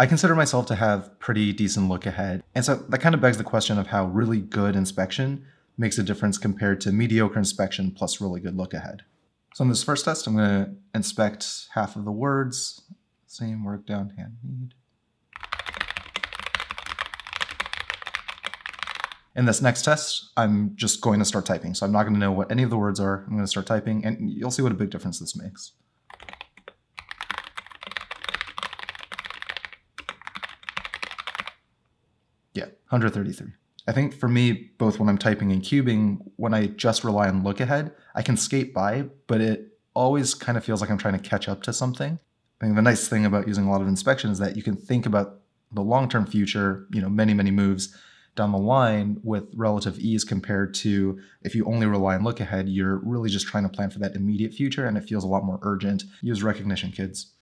I consider myself to have pretty decent look ahead, and so that kind of begs the question of how really good inspection makes a difference compared to mediocre inspection plus really good look ahead. So on this first test, I'm going to inspect half of the words, same work down hand need. In this next test, I'm just going to start typing. So I'm not going to know what any of the words are. I'm going to start typing, and you'll see what a big difference this makes. Yeah, 133. I think for me, both when I'm typing and cubing, when I just rely on look ahead, I can skate by, but it always kind of feels like I'm trying to catch up to something. I think the nice thing about using a lot of inspection is that you can think about the long-term future, you know, many, many moves down the line with relative ease compared to if you only rely on look ahead, you're really just trying to plan for that immediate future and it feels a lot more urgent. Use recognition, kids.